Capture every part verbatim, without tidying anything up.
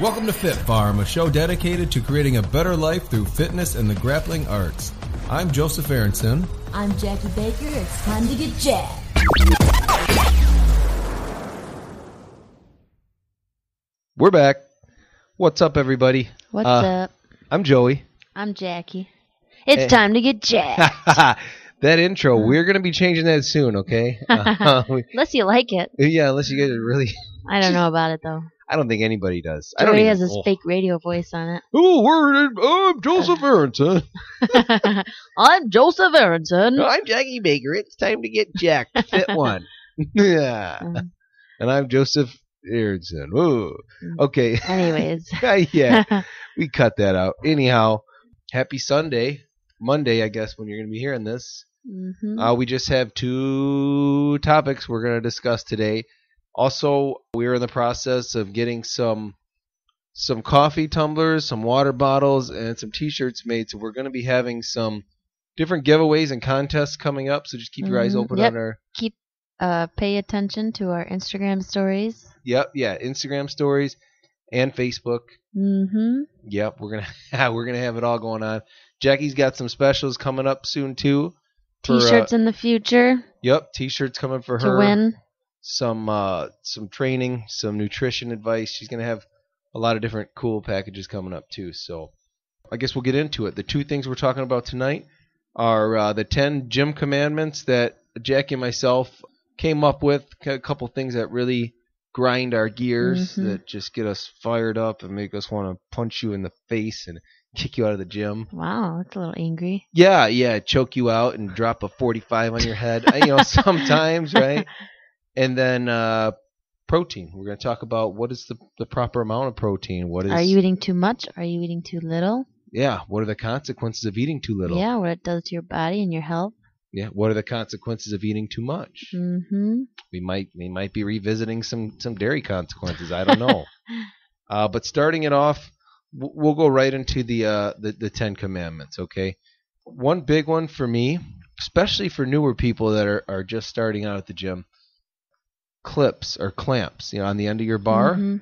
Welcome to Fit Farm, a show dedicated to creating a better life through fitness and the grappling arts. I'm Joseph Aronson. I'm Jackie Baker. It's time to get jacked. We're back. What's up, everybody? What's uh, up? I'm Joey. I'm Jackie. It's hey. time to get jacked. That intro, we're going to be changing that soon, okay? Uh, unless you like it. Yeah, unless you get it really... I don't know about it, though. I don't think anybody does. Joey I don't even, has this oh. fake radio voice on it. Oh, we're, I'm Joseph Aronson. I'm Joseph Aronson. No, I'm Jackie Baker. It's time to get jacked. Fit one. Yeah. Um, and I'm Joseph Aronson. Whoa. Okay. Anyways. Yeah. We cut that out. Anyhow, happy Sunday. Monday, I guess, when you're going to be hearing this. Mm-hmm. Uh, we just have two topics we're going to discuss today. Also, we're in the process of getting some some coffee tumblers, some water bottles, and some T-shirts made. So we're going to be having some different giveaways and contests coming up. So just keep mm-hmm. your eyes open yep. on our... Keep, uh, pay attention to our Instagram stories. Yep, yeah, Instagram stories and Facebook. Mm-hmm. Yep, we're going to we're gonna have it all going on. Jackie's got some specials coming up soon, too. For, t-shirts uh, in the future. Yep, T-shirts coming for to her. To win. Some uh, some training, some nutrition advice. She's going to have a lot of different cool packages coming up, too. So I guess we'll get into it. The two things we're talking about tonight are uh, the ten gym commandments that Jackie and myself came up with, a couple things that really grind our gears, mm-hmm. that just get us fired up and make us want to punch you in the face and kick you out of the gym. Wow, that's a little angry. Yeah, yeah, choke you out and drop a forty-five on your head. You know, sometimes, right? And then uh, protein. We're going to talk about what is the, the proper amount of protein. What is? Are you eating too much? Are you eating too little? Yeah, what are the consequences of eating too little? Yeah, what it does to your body and your health. Yeah, what are the consequences of eating too much? Mm-hmm. We might we might be revisiting some, some dairy consequences. I don't know. uh, but starting it off, we'll go right into the, uh, the the Ten Commandments, okay? One big one for me, especially for newer people that are, are just starting out at the gym, clips or clamps, you know, on the end of your bar. Mm-hmm.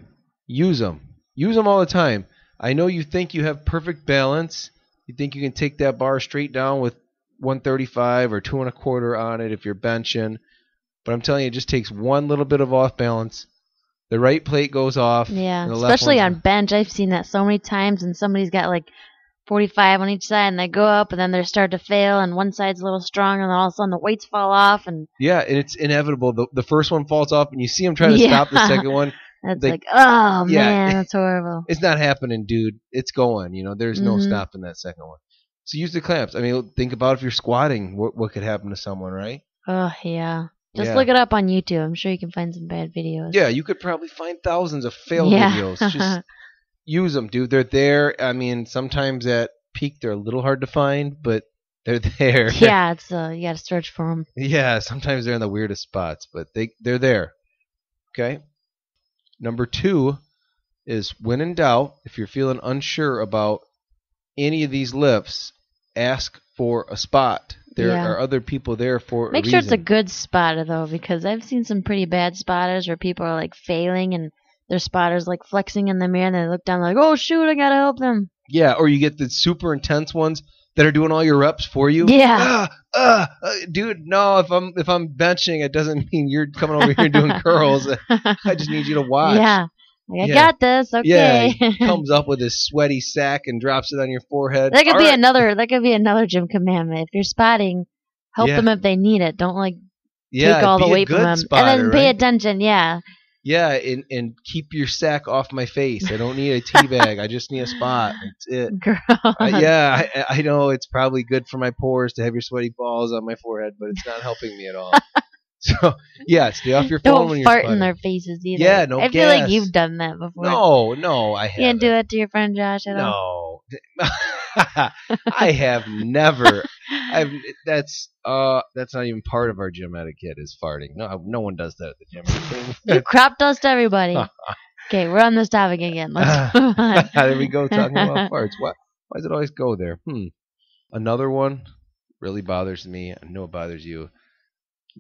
Use them. Use them all the time. I know you think you have perfect balance. You think you can take that bar straight down with one thirty-five or two and a quarter on it if you're benching. But I'm telling you, it just takes one little bit of off balance. The right plate goes off. Yeah, especially on bench. I've seen that so many times, and somebody's got like forty-five on each side, and they go up, and then they start to fail, and one side's a little strong, and then all of a sudden the weights fall off. And yeah, and it's inevitable. The, the first one falls off, and you see them trying to yeah. stop the second one. That's like, like, oh, yeah, man, that's horrible. It's not happening, dude. It's going. You know, there's mm-hmm. no stopping that second one. So use the clamps. I mean, think about if you're squatting, what, what could happen to someone, right? Oh, yeah. Just yeah. look it up on YouTube. I'm sure you can find some bad videos. Yeah, you could probably find thousands of failed yeah. videos. Just use them, dude. They're there. I mean, sometimes at peak they're a little hard to find, but they're there. Yeah, it's uh, you got to search for them. Yeah, sometimes they're in the weirdest spots, but they, they're there. Okay? Number two is when in doubt, if you're feeling unsure about any of these lifts, ask for a spot. There yeah. are other people there for Make a reason. Make sure it's a good spotter, though, because I've seen some pretty bad spotters where people are, like, failing, and their spotter's, like, flexing in the mirror, and they look down like, oh, shoot, I got to help them. Yeah, or you get the super intense ones that are doing all your reps for you. Yeah. Ah, ah, dude, no, if I'm if I'm benching, it doesn't mean you're coming over here doing curls. I just need you to watch. Yeah. I yeah. got this. Okay. Yeah, he comes up with his sweaty sack and drops it on your forehead. That could All be right. another. That could be another gym commandment. If you're spotting, help yeah. them if they need it. Don't like yeah, take all the weight from them, spotter, and then pay right? attention. Yeah. Yeah, and and keep your sack off my face. I don't need a tea bag. I just need a spot. That's it. Girl. Uh, yeah, I, I know it's probably good for my pores to have your sweaty balls on my forehead, but it's not helping me at all. So, yeah, stay off your phone don't when you're Don't fart in their faces either. Yeah, no I gas. feel like you've done that before. No, no, I haven't. You didn't do that to your friend Josh at no. all? No. I have never. I've, that's uh, that's not even part of our gym etiquette is farting. No, no one does that at the gym. You crop dust everybody. Okay, we're on this topic again. Let's move on. There we go, talking about farts. Why, why does it always go there? Hmm. Another one really bothers me. I know it bothers you.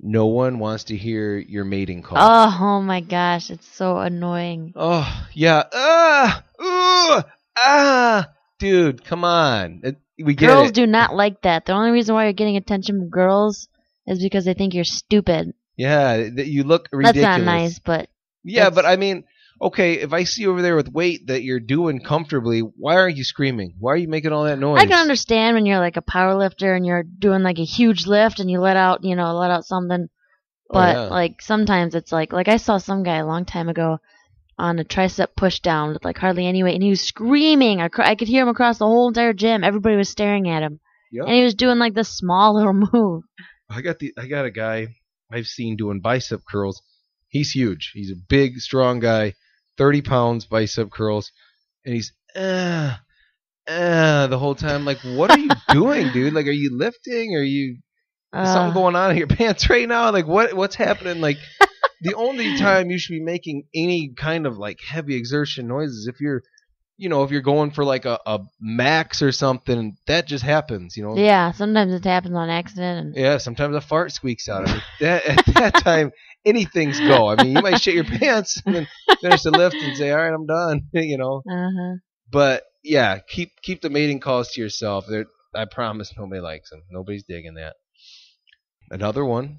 No one wants to hear your mating call. Oh, oh my gosh, it's so annoying. Oh, yeah. Ah, Ugh, ah, dude, come on. It, we get girls it. do not like that. The only reason why you're getting attention from girls is because they think you're stupid. Yeah, you look ridiculous. That's not nice, but... Yeah, but I mean, okay, if I see you over there with weight that you're doing comfortably, why aren't you screaming? Why are you making all that noise? I can understand when you're like a power lifter and you're doing like a huge lift and you let out, you know, let out something. But oh, yeah. like sometimes it's like, like I saw some guy a long time ago on a tricep push down with like hardly any weight, and he was screaming. I, I could hear him across the whole entire gym. Everybody was staring at him. Yep. And he was doing like this small little move. I got the I got a guy I've seen doing bicep curls. He's huge. He's a big, strong guy, thirty pounds, bicep curls, and he's uh, uh, the whole time. Like, what are you doing, dude? Like, are you lifting? Are you uh, something going on in your pants right now? Like, what what's happening? Like, the only time you should be making any kind of like heavy exertion noises if you're, you know, if you're going for like a, a max or something. That just happens, you know. Yeah, sometimes it happens on accident. And... yeah, sometimes a fart squeaks out. I mean, that, at that time, anything's go. I mean, you might shit your pants and then finish the lift and say, all right, I'm done, you know. Uh-huh. But, yeah, keep keep the mating calls to yourself. They're, I promise nobody likes them. Nobody's digging that. Another one,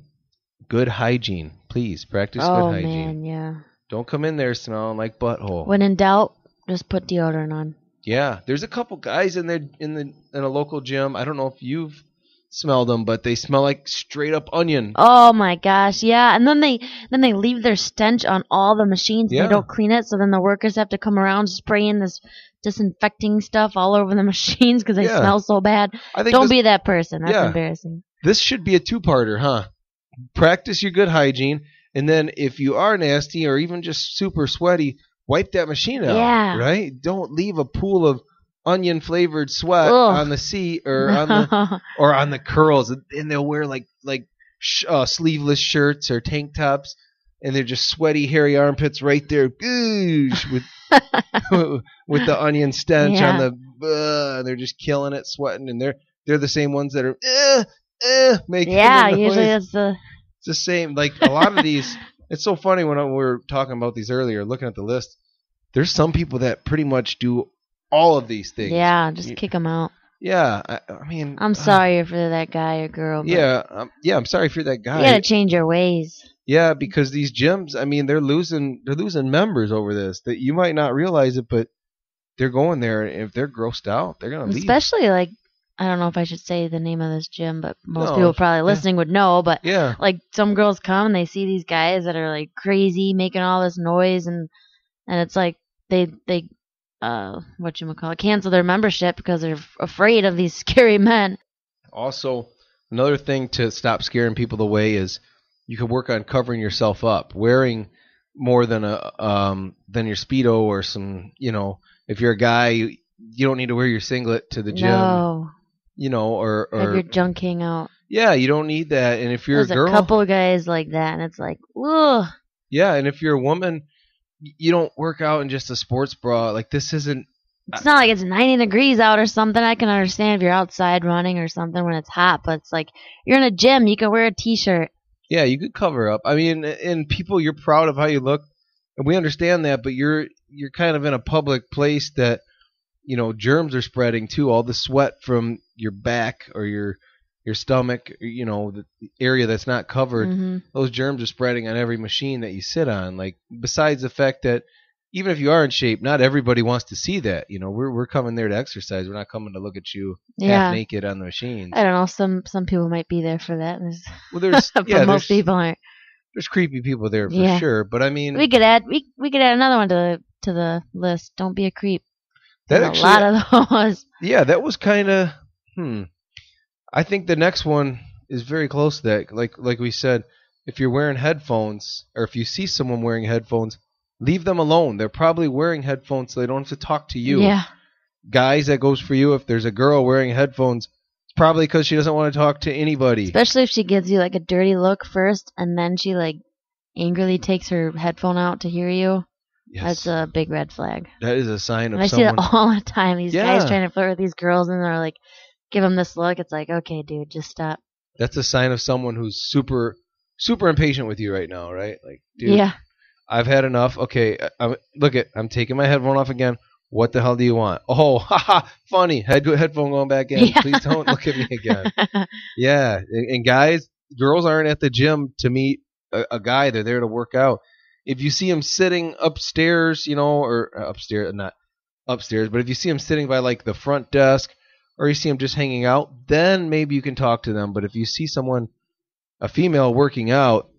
good hygiene. Please, practice oh, good hygiene. Oh, man, yeah. Don't come in there smelling like butthole. When in doubt, just put deodorant on. Yeah, there's a couple guys in there in the in a local gym. I don't know if you've smell them, but they smell like straight up onion. Oh my gosh, yeah. And then they then they leave their stench on all the machines. Yeah. They don't clean it, so then the workers have to come around spraying this disinfecting stuff all over the machines because they yeah. smell so bad. I think don't this, be that person. That's yeah. embarrassing. This should be a two-parter, huh? Practice your good hygiene, and then if you are nasty or even just super sweaty, wipe that machine out. Yeah. Right? Don't leave a pool of onion flavored sweat Ugh. on the seat or on the or on the curls, and they'll wear like like sh- uh, sleeveless shirts or tank tops, and they're just sweaty, hairy armpits right there, goosh, with with the onion stench yeah. on the. Uh, they're just killing it, sweating, and they're they're the same ones that are uh, uh, making. Yeah, the noise. Usually it's the. It's the same. Like a lot of these, it's so funny when I, we were talking about these earlier, looking at the list. There's some people that pretty much do all of these things. Yeah, just you, kick them out. Yeah, I, I mean... I'm sorry uh, if you're that guy or girl. Yeah, um, yeah, I'm sorry if you're that guy. You gotta change your ways. Yeah, because these gyms, I mean, they're losing they're losing members over this. That you might not realize it, but they're going there, and if they're grossed out, they're gonna Especially, leave. Especially, like, I don't know if I should say the name of this gym, but most no, people probably listening yeah. would know, but, yeah. like, some girls come, and they see these guys that are, like, crazy, making all this noise, and and it's like, they... they Uh, whatchamacallit, cancel their membership because they're f- afraid of these scary men. Also, another thing to stop scaring people away is you can work on covering yourself up, wearing more than a um than your Speedo or some, you know, if you're a guy, you, you don't need to wear your singlet to the gym. No. You know, or, or if you're junking out. Yeah, you don't need that. And if you're There's a girl, a couple of guys like that, and it's like, ugh. Yeah, and if you're a woman, you don't work out in just a sports bra. Like, this isn't... It's not like it's ninety degrees out or something. I can understand if you're outside running or something when it's hot, but it's like, you're in a gym, you can wear a T-shirt. Yeah, you could cover up. I mean, and people, you're proud of how you look, and we understand that, but you're you're kind of in a public place that, you know, germs are spreading, too. All the sweat from your back or your your stomach, you know, the area that's not covered, mm-hmm. those germs are spreading on every machine that you sit on. Like, besides the fact that even if you are in shape, not everybody wants to see that. You know, we're we're coming there to exercise. We're not coming to look at you yeah. half naked on the machines. I don't know. Some some people might be there for that. There's, well, there's but yeah, most there's, people aren't. There's creepy people there for yeah. sure. But I mean, we could add we we could add another one to the to the list. Don't be a creep. That actually, a lot of those. Yeah, that was kind of hmm. I think the next one is very close to that. Like like we said, if you're wearing headphones or if you see someone wearing headphones, leave them alone. They're probably wearing headphones so they don't have to talk to you. Yeah. Guys, that goes for you. If there's a girl wearing headphones, it's probably because she doesn't want to talk to anybody. Especially if she gives you like a dirty look first and then she like angrily takes her headphone out to hear you. Yes. That's a big red flag. That is a sign of and someone. I see that all the time. These yeah. guys trying to flirt with these girls and they're like, give them this look. It's like, okay, dude, just stop. That's a sign of someone who's super, super impatient with you right now, right? Like, dude, yeah. I've had enough. Okay, I'm, look, it, I'm taking my headphone off again. What the hell do you want? Oh, haha, funny. Head, headphone going back in. Yeah. Please don't look at me again. Yeah. And, and guys, girls aren't at the gym to meet a, a guy. They're there to work out. If you see him sitting upstairs, you know, or upstairs, not upstairs, but if you see him sitting by like the front desk or you see him just hanging out, then maybe you can talk to them. But if you see someone, a female working out,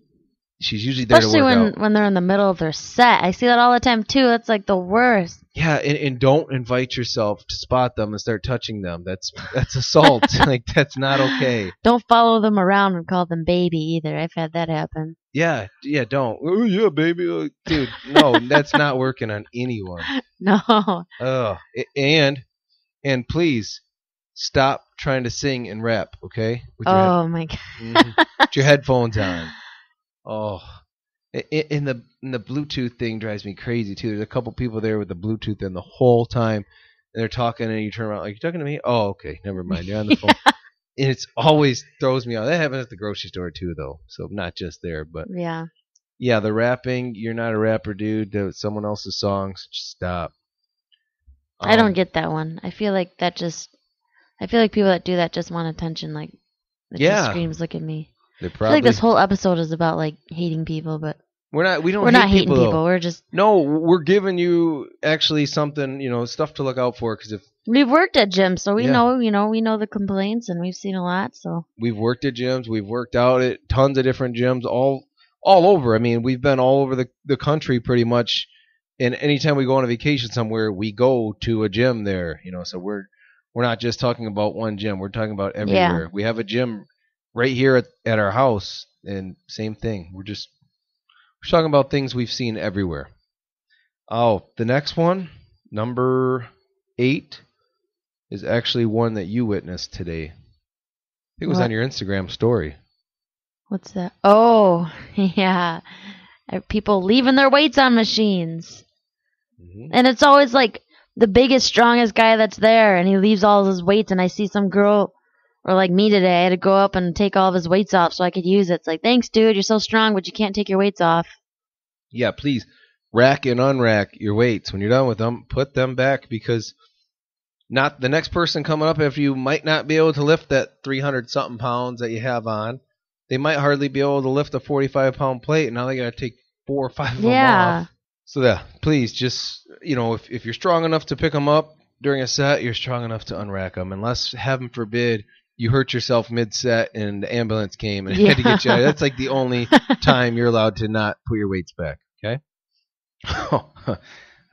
she's usually there Especially to work when, out. Especially when they're in the middle of their set. I see that all the time, too. That's like the worst. Yeah, and, and don't invite yourself to spot them and start touching them. That's that's assault. Like, that's not okay. Don't follow them around and call them baby either. I've had that happen. Yeah, yeah, don't. Oh, yeah, baby. Dude, no, that's not working on anyone. No. Ugh. And, and please, stop trying to sing and rap, okay? With your oh, head- my God. Mm-hmm. Put your headphones on. Oh, in the in the Bluetooth thing drives me crazy too. There's a couple people there with the Bluetooth in the whole time, and they're talking, and you turn around like, "You're talking to me?" Oh, okay, never mind. You're on the phone. And it's always throws me off. That happens at the grocery store too, though. So not just there, but yeah, yeah. The rapping, you're not a rapper, dude. That was someone else's songs. Just stop. Um, I don't get that one. I feel like that just. I feel like people that do that just want attention. Like, it yeah, just screams, "Look at me." Probably, I feel like this whole episode is about like hating people, but we're not. We don't. We're hate not hating people. people we're just no. We're giving you actually something, you know, stuff to look out for. Because if we've worked at gyms, so we yeah. know, you know, we know the complaints, and we've seen a lot. So we've worked at gyms, we've worked out at tons of different gyms, all all over. I mean, we've been all over the the country pretty much. And anytime we go on a vacation somewhere, we go to a gym there. You know, so we're we're not just talking about one gym. We're talking about everywhere. Yeah. We have a gym right here at, at our house, and same thing. We're just we're talking about things we've seen everywhere. Oh, the next one, number eight, is actually one that you witnessed today. I think it was what? on your Instagram story. What's that? Oh, yeah. People leaving their weights on machines. Mm-hmm. And it's always like the biggest, strongest guy that's there, and he leaves all his weights, and I see some girl... Or like me today, I had to go up and take all of his weights off so I could use it. It's like, thanks, dude. You're so strong, but you can't take your weights off. Yeah, please rack and unrack your weights. When you're done with them, put them back, because not the next person coming up after you might not be able to lift that three hundred something pounds that you have on. They might hardly be able to lift a forty-five pound plate, and now they got to take four or five of yeah. them off. So yeah, please just, you know, if, if you're strong enough to pick them up during a set, you're strong enough to unrack them. Unless, heaven forbid, you hurt yourself mid-set and the ambulance came and yeah. had to get you out. That's like the only time you're allowed to not put your weights back, okay? Oh, I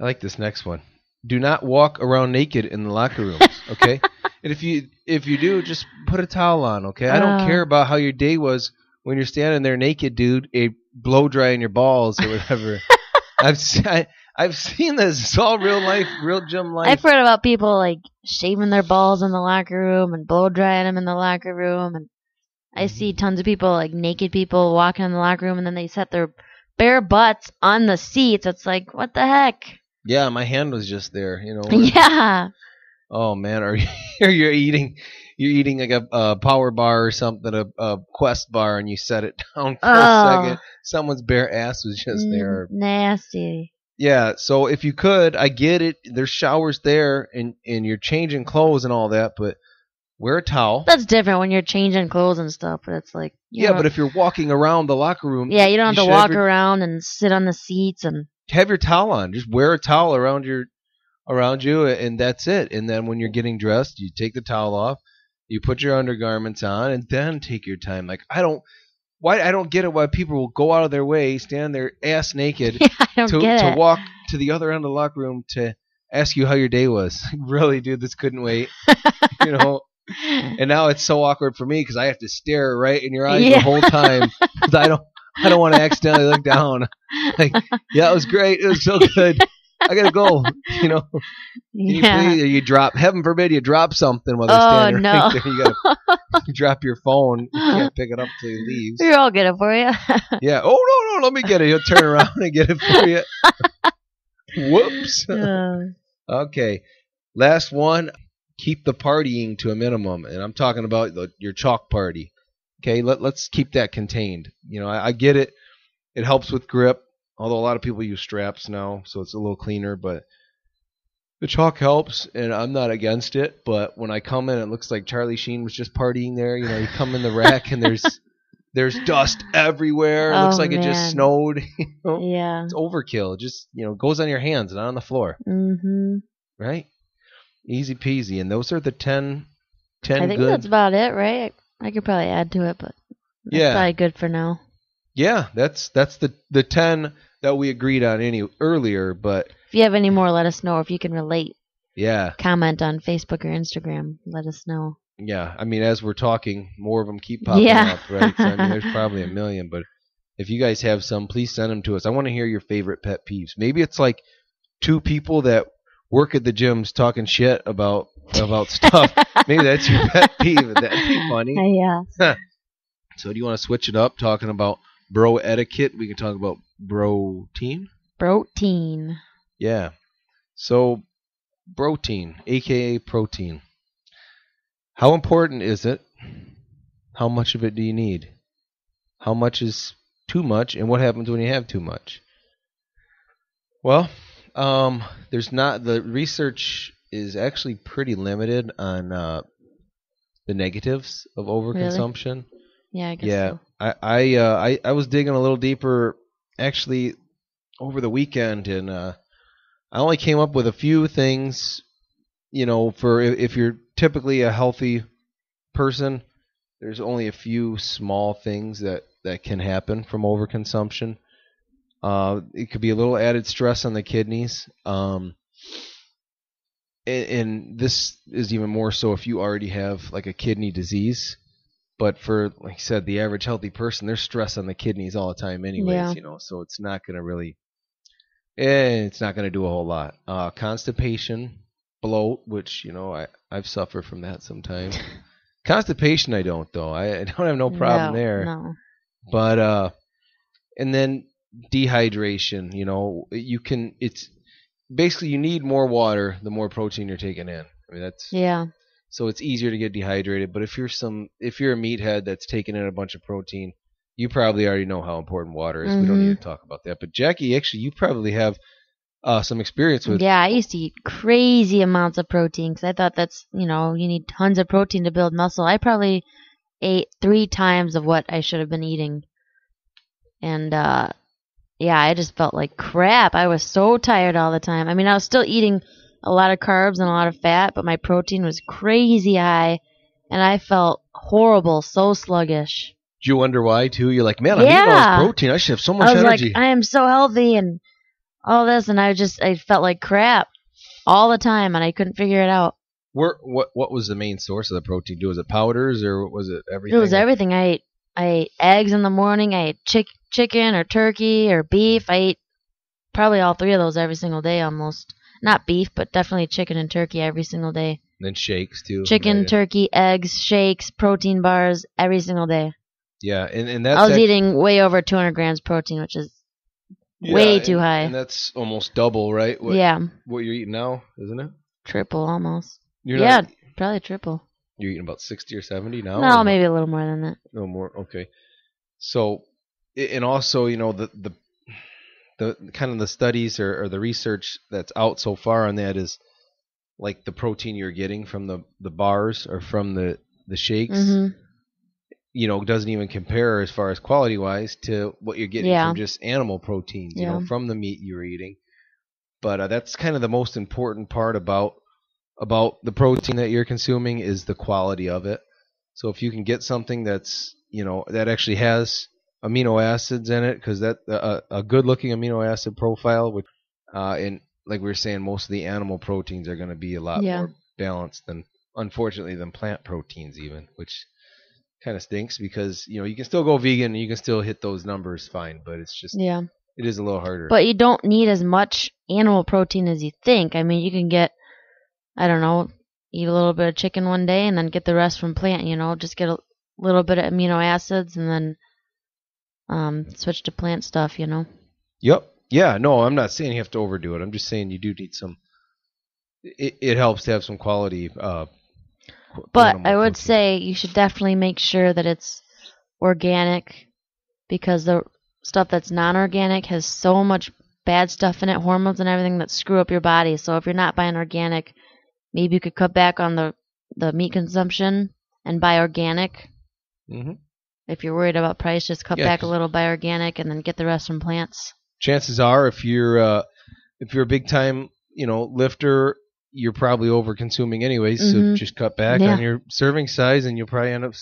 like this next one. Do not walk around naked in the locker rooms, okay? And if you if you do, just put a towel on, okay? I don't uh, care about how your day was when you're standing there naked, dude, a blow drying your balls or whatever. I've I, I've seen this. It's all real life, real gym life. I've heard about people like shaving their balls in the locker room and blow drying them in the locker room. And I mm-hmm. see tons of people, like naked people, walking in the locker room, and then they set their bare butts on the seats. It's like, what the heck? Yeah, my hand was just there, you know. Yeah. Oh man, or you're eating, you're eating like a, a power bar or something, a, a Quest bar, and you set it down for oh. a second. Someone's bare ass was just mm, there. Nasty. Yeah, so if you could, I get it. There's showers there, and, and you're changing clothes and all that, but wear a towel. That's different when you're changing clothes and stuff, but it's like... Yeah, but if you're walking around the locker room... Yeah, you don't have you to walk have your, around and sit on the seats and... Have your towel on. Just wear a towel around your around you, and that's it. And then when you're getting dressed, you take the towel off, you put your undergarments on, and then take your time. Like, I don't... Why I don't get it why people will go out of their way, stand there ass naked yeah, to, to walk to the other end of the locker room to ask you how your day was. Really, dude, this couldn't wait. You know, and now it's so awkward for me because I have to stare right in your eyes yeah. the whole time. I don't, I don't want to accidentally look down. Like, yeah, it was great. It was so good. I gotta go. You know, Can yeah. you, please, or you drop. Heaven forbid you drop something while they're oh, standing no. right there. You gotta you drop your phone. You can't pick it up till you leave. Here, I'll get it for you. Yeah. Oh no, no, let me get it. You'll turn around and get it for you. Whoops. Yeah. Okay. Last one. Keep the partying to a minimum, and I'm talking about the, your chalk party. Okay. Let Let's keep that contained. You know, I, I get it. It helps with grip. Although a lot of people use straps now, so it's a little cleaner. But The chalk helps, and I'm not against it, but when I come in, it looks like Charlie Sheen was just partying there. You know, you come in the rack, and there's there's dust everywhere. It oh, looks like man. It just snowed. You know? Yeah. It's overkill. It just, you know, goes on your hands, not on the floor. Mm-hmm. Right? Easy peasy. And those are the ten, ten I think good... that's about it, right? I could probably add to it, but that's yeah. probably good for now. Yeah, that's that's the, the ten that we agreed on any earlier, but... If you have any more, let us know. If you can relate, yeah, comment on Facebook or Instagram. Let us know. Yeah, I mean, as we're talking, more of them keep popping yeah. up, right? So, I mean, there's probably a million, but if you guys have some, please send them to us. I want to hear your favorite pet peeves. Maybe it's like two people that work at the gyms talking shit about about stuff. Maybe that's your pet peeve. That'd be funny. Yeah. So, do you want to switch it up? Talking about bro etiquette, we can talk about bro-teen. Bro-teen. Yeah, so brotein, a k a protein. How important is it? How much of it do you need? How much is too much, and what happens when you have too much? Well, um, there's not the research is actually pretty limited on uh, the negatives of overconsumption. Really? Yeah, I guess yeah, so. I I, uh, I I was digging a little deeper actually over the weekend, and uh, I only came up with a few things, you know, for if you're typically a healthy person, there's only a few small things that, that can happen from overconsumption. Uh, it could be a little added stress on the kidneys. Um, and, and this is even more so if you already have like a kidney disease. But for, like I said, the average healthy person, there's stress on the kidneys all the time anyways, yeah. you know, so it's not going to really... It's not going to do a whole lot. Uh, constipation, bloat, which, you know, I, I've suffered from that sometimes. Constipation I don't, though. I, I don't have no problem no, there. No. But, uh, and then dehydration, you know, you can, it's, basically you need more water the more protein you're taking in. I mean, that's. Yeah. So it's easier to get dehydrated. But if you're some, if you're a meathead that's taking in a bunch of protein, you probably already know how important water is. Mm-hmm. We don't need to talk about that. But Jackie, actually, you probably have uh, some experience with. Yeah, I used to eat crazy amounts of protein because I thought that's, you know, you need tons of protein to build muscle. I probably ate three times of what I should have been eating. And, uh, yeah, I just felt like crap. I was so tired all the time. I mean, I was still eating a lot of carbs and a lot of fat, but my protein was crazy high, and I felt horrible, so sluggish. Do you wonder why, too? You're like, man, I'm yeah. eating all this protein. I should have so much energy. I was energy. like, I am so healthy and all this. And I just I felt like crap all the time, and I couldn't figure it out. Where, what what was the main source of the protein? Was it powders, or was it everything? It was everything. I ate, I ate eggs in the morning. I ate chick, chicken or turkey or beef. I ate probably all three of those every single day almost. Not beef, but definitely chicken and turkey every single day. And then shakes, too. Chicken, right? Turkey, eggs, shakes, protein bars every single day. Yeah, and, and that's... I was actually eating way over two hundred grams protein, which is yeah, way and, too high. And that's almost double, right? What, yeah. What you're eating now, isn't it? Triple, almost. You're yeah, not, probably triple. You're eating about sixty or seventy now? No, maybe a little more than that. No more, okay. So, and also, you know, the the, the kind of the studies or, or the research that's out so far on that is, like, the protein you're getting from the, the bars or from the, the shakes. Mm-hmm. You know, doesn't even compare as far as quality-wise to what you're getting yeah. from just animal proteins, you yeah. know, from the meat you're eating. But uh, that's kind of the most important part about about the protein that you're consuming is the quality of it. So if you can get something that's, you know, that actually has amino acids in it, because that uh, a good-looking amino acid profile, which, uh, and like we were saying, most of the animal proteins are going to be a lot yeah. more balanced than, unfortunately, than plant proteins even, which kind of stinks because, you know, you can still go vegan and you can still hit those numbers fine, but it's just, yeah, it is a little harder. But you don't need as much animal protein as you think. I mean, you can get, I don't know, eat a little bit of chicken one day and then get the rest from plant, you know, just get a little bit of amino acids and then um, switch to plant stuff, you know. Yep. Yeah, no, I'm not saying you have to overdo it. I'm just saying you do need some, it, it helps to have some quality uh But I would protein. say you should definitely make sure that it's organic because the stuff that's non-organic has so much bad stuff in it, hormones and everything that screw up your body. So if you're not buying organic, maybe you could cut back on the, the meat consumption and buy organic. Mm-hmm. If you're worried about price, just cut yeah, back a little, buy organic, and then get the rest from plants. Chances are, if you're uh, if you're a big time, you know, lifter, you're probably over consuming anyways. Mm-hmm. So just cut back yeah. on your serving size, and you'll probably end up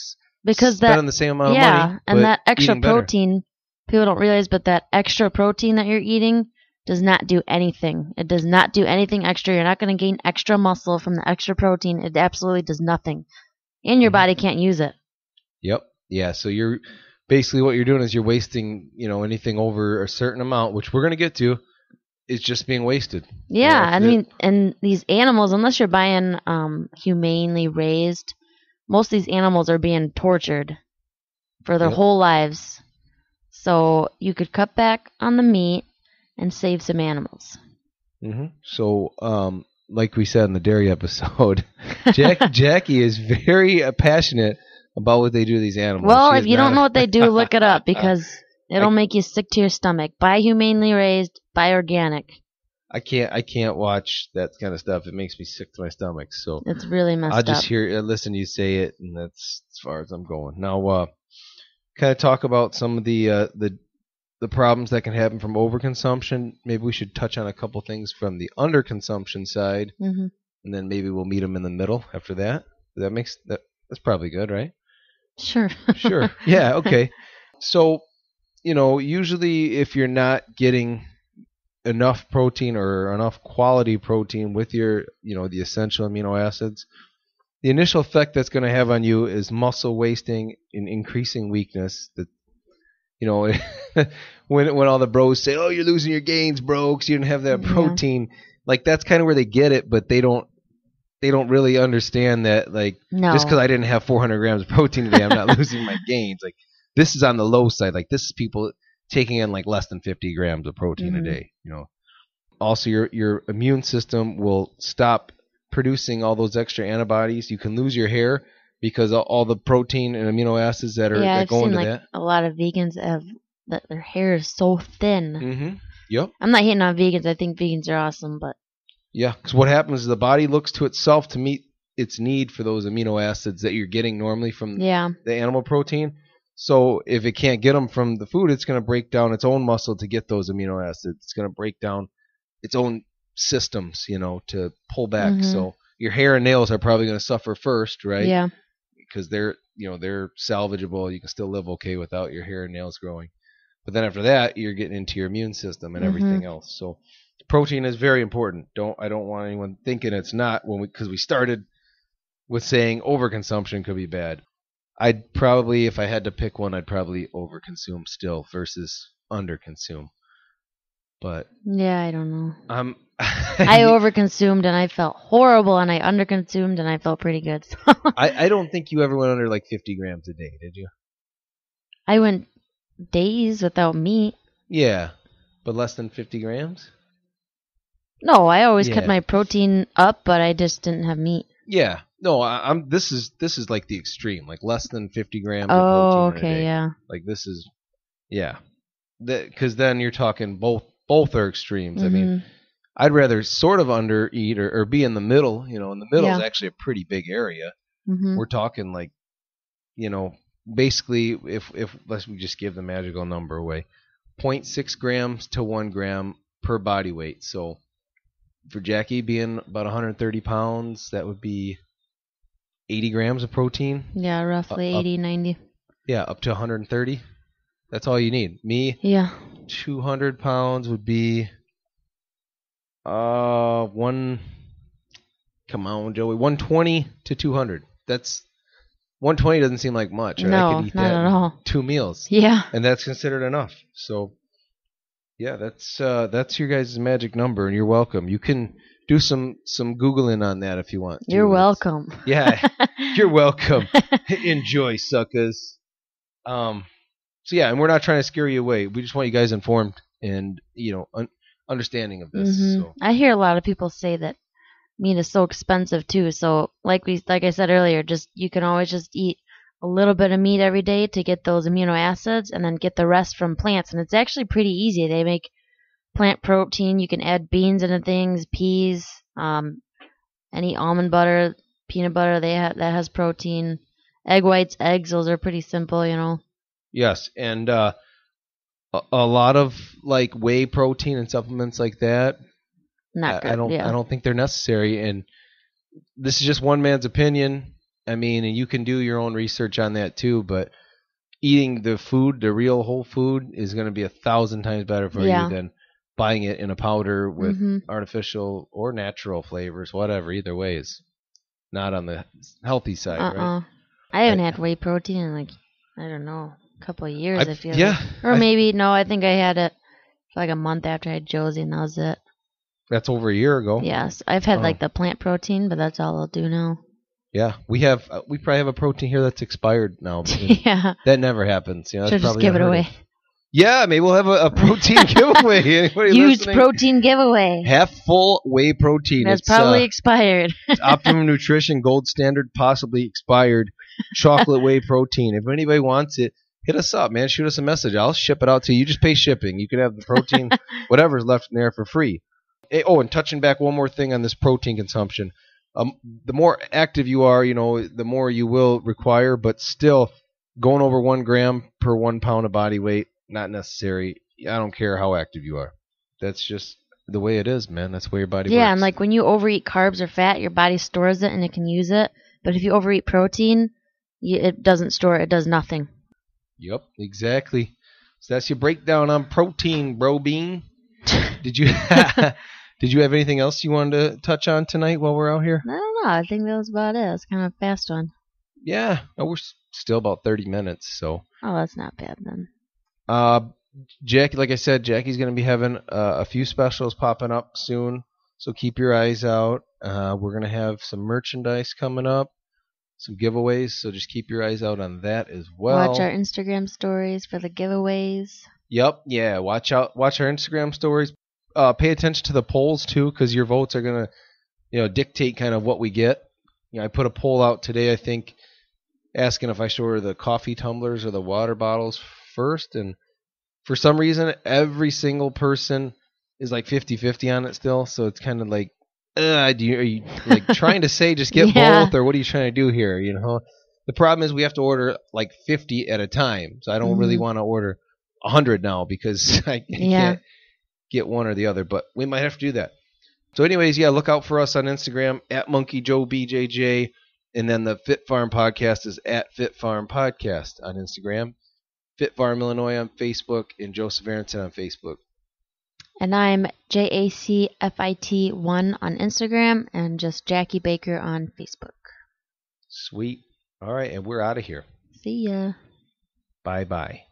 because spending that, the same amount yeah, of money. Yeah, and that extra protein, people don't realize, but that extra protein that you're eating does not do anything. It does not do anything extra. You're not going to gain extra muscle from the extra protein. It absolutely does nothing, and your mm-hmm. body can't use it. Yep. Yeah, so you're basically what you're doing is you're wasting, you know, anything over a certain amount, which we're going to get to, is just being wasted. Yeah, you know, I mean, it. and these animals, unless you're buying um, humanely raised, most of these animals are being tortured for their yep. whole lives. So you could cut back on the meat and save some animals. Mm-hmm. So, um, like we said in the dairy episode, Jack, Jackie is very uh, passionate about what they do to these animals. Well, if you don't know what they do, look it up, because it'll I, make you sick to your stomach. Buy humanely raised, buy organic. I can't I can't watch that kind of stuff. It makes me sick to my stomach. So it's really messed up. I'll just up. hear, listen to you say it, and that's as far as I'm going. Now, uh, kind of talk about some of the, uh, the the problems that can happen from overconsumption. Maybe we should touch on a couple things from the underconsumption side, mm-hmm. and then maybe we'll meet them in the middle after that. That makes that that's probably good, right? Sure. Sure. Yeah, okay. So, you know, usually if you're not getting enough protein or enough quality protein with your, you know, the essential amino acids, the initial effect that's going to have on you is muscle wasting and increasing weakness. That, you know, when when all the bros say, oh, you're losing your gains, bro, because you didn't have that protein. Yeah. Like, that's kind of where they get it, but they don't. They don't really understand that, like, no. just because I didn't have four hundred grams of protein today, I'm not losing my gains. Like, this is on the low side. Like, this is people taking in, like, less than fifty grams of protein mm-hmm. a day, you know. Also, your your immune system will stop producing all those extra antibodies. You can lose your hair because of all the protein and amino acids that are yeah, that I've go seen, into like, that. A lot of vegans have that their hair is so thin. Mm-hmm. Yep. I'm not hitting on vegans. I think vegans are awesome, but. Yeah, because what happens is the body looks to itself to meet its need for those amino acids that you're getting normally from yeah. the animal protein. So if it can't get them from the food, it's going to break down its own muscle to get those amino acids. It's going to break down its own systems, you know, to pull back. Mm-hmm. So your hair and nails are probably going to suffer first, right? Yeah. Because they're, you know, they're salvageable. You can still live okay without your hair and nails growing. But then after that, you're getting into your immune system and mm-hmm. everything else. So protein is very important. Don't I don't want anyone thinking it's not, when we because we started with saying overconsumption could be bad. I'd probably, if I had to pick one, I'd probably overconsume still versus underconsume. But yeah, I don't know. Um, I overconsumed and I felt horrible, and I underconsumed and I felt pretty good. So. I I don't think you ever went under like fifty grams a day, did you? I went days without meat. Yeah, but less than fifty grams. No, I always yeah. cut my protein up, but I just didn't have meat. Yeah, no, I, I'm. This is this is like the extreme, like less than fifty grams. Oh, of protein okay, a day. yeah. Like this is, yeah, because then you're talking both both are extremes. Mm-hmm. I mean, I'd rather sort of under eat or, or be in the middle. You know, and the middle yeah. is actually a pretty big area. Mm-hmm. We're talking like, you know, basically if if let's we just give the magical number away, zero point six grams to one gram per body weight. So for Jackie being about one hundred thirty pounds, that would be eighty grams of protein. Yeah, roughly up, eighty, ninety. Yeah, up to one hundred thirty. That's all you need. Me, yeah, two hundred pounds would be uh one. Come on, Joey, one twenty to two hundred. That's one twenty doesn't seem like much. Right? No, I could eat not that at all. Two meals. Yeah, and that's considered enough. So. Yeah, that's uh, that's your guys' magic number, and you're welcome. You can do some, some Googling on that if you want. You're welcome. Yeah, you're welcome. Enjoy, suckers. Um, so, yeah, and we're not trying to scare you away. We just want you guys informed and, you know, un- understanding of this. Mm-hmm. So. I hear a lot of people say that meat is so expensive, too. So, like we like I said earlier, just you can always just eat a little bit of meat every day to get those amino acids, and then get the rest from plants. And it's actually pretty easy. They make plant protein. You can add beans into things, peas, um, any almond butter, peanut butter. They ha- that has protein. Egg whites, eggs. Those are pretty simple, you know. Yes, and uh, a, a lot of like whey protein and supplements like that. Not good. I, I don't. Yeah. I don't think they're necessary. And this is just one man's opinion. I mean, and you can do your own research on that too, but eating the food, the real whole food, is going to be a thousand times better for yeah. you than buying it in a powder with mm-hmm. artificial or natural flavors, whatever. Either way is not on the healthy side, uh-uh. right? I haven't I, had whey protein in like, I don't know, a couple of years, I, I feel yeah, like. Or I, maybe, no, I think I had it like a month after I had Josie, and that was it. That's over a year ago. Yes, I've had uh-huh. like the plant protein, but that's all I'll do now. Yeah, we have uh, we probably have a protein here that's expired now. yeah, that never happens. You know, should just give it away. Of. Yeah, maybe we'll have a, a protein giveaway. Anybody Huge listening? Protein giveaway. Half full whey protein. That's it's, probably uh, expired. It's Optimum Nutrition Gold Standard, possibly expired chocolate whey protein. If anybody wants it, hit us up, man. Shoot us a message. I'll ship it out to you. Just pay shipping. You can have the protein, whatever's left in there, for free. Oh, and touching back one more thing on this protein consumption. Um, the more active you are, you know, the more you will require, but still going over one gram per one pound of body weight, not necessary. I don't care how active you are. That's just the way it is, man. That's the way your body yeah, works. Yeah, and like when you overeat carbs or fat, your body stores it and it can use it. But if you overeat protein, you, it doesn't store it. It does nothing. Yep, exactly. So that's your breakdown on protein, bro bean. Did you... Did you have anything else you wanted to touch on tonight while we're out here? I don't know. I think that was about it. It's kind of a fast one. Yeah. No, we're still about thirty minutes, so. Oh, that's not bad then. Uh, Jackie, like I said, Jackie's going to be having uh, a few specials popping up soon, so keep your eyes out. Uh, we're going to have some merchandise coming up, some giveaways, so just keep your eyes out on that as well. Watch our Instagram stories for the giveaways. Yep. Yeah. Watch out. Watch our Instagram stories. Uh, pay attention to the polls, too, because your votes are going to, you know, dictate kind of what we get. You know, I put a poll out today, I think, asking if I should order the coffee tumblers or the water bottles first. And for some reason, every single person is like fifty-fifty on it still. So it's kind of like, uh, do you, are you like trying to say just get yeah. both, or what are you trying to do here? You know, the problem is we have to order like fifty at a time. So I don't mm-hmm. really want to order one hundred now because I, I yeah. can't. Get one or the other, but we might have to do that. So anyways, yeah, look out for us on Instagram at monkey joe b j j, and then the Fit Farm Podcast is at Fit Farm Podcast on Instagram, Fit Farm Illinois on Facebook, and Joseph Aronson on Facebook. And I'm J A C F I T one on Instagram, and just Jackie Baker on Facebook. Sweet. All right, and we're out of here. See ya. Bye-bye.